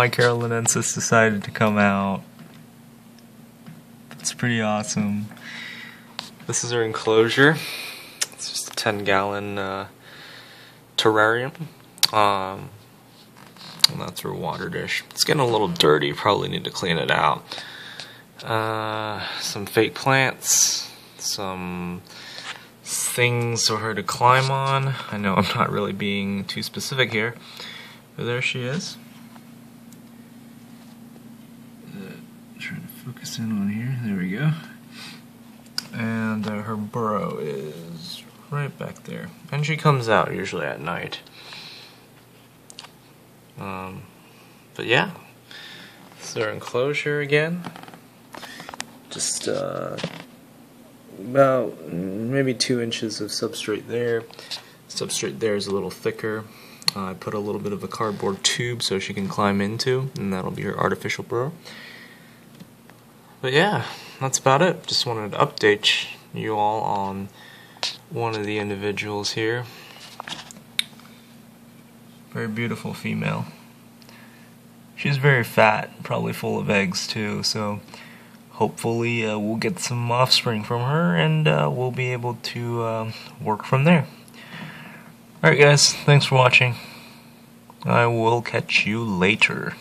my Carolinensis decided to come out. It's pretty awesome. This is our enclosure. It's just a 10-gallon terrarium. And that's our water dish. It's getting a little dirty. Probably need to clean it out. Some fake plants. Some things for her to climb on. I know I'm not really being too specific here. But there she is. Trying to focus in on here. There we go. And her burrow is right back there. And she comes out usually at night. But yeah, this is our enclosure again. Just about maybe 2 inches of substrate there. Substrate there is a little thicker. I put a little bit of a cardboard tube so she can climb into, and that'll be her artificial burrow. But yeah, that's about it. Just wanted to update you all on one of the individuals here. Very beautiful female. She's very fat, probably full of eggs too, so hopefully we'll get some offspring from her, and we'll be able to work from there. Alright guys, thanks for watching. I will catch you later.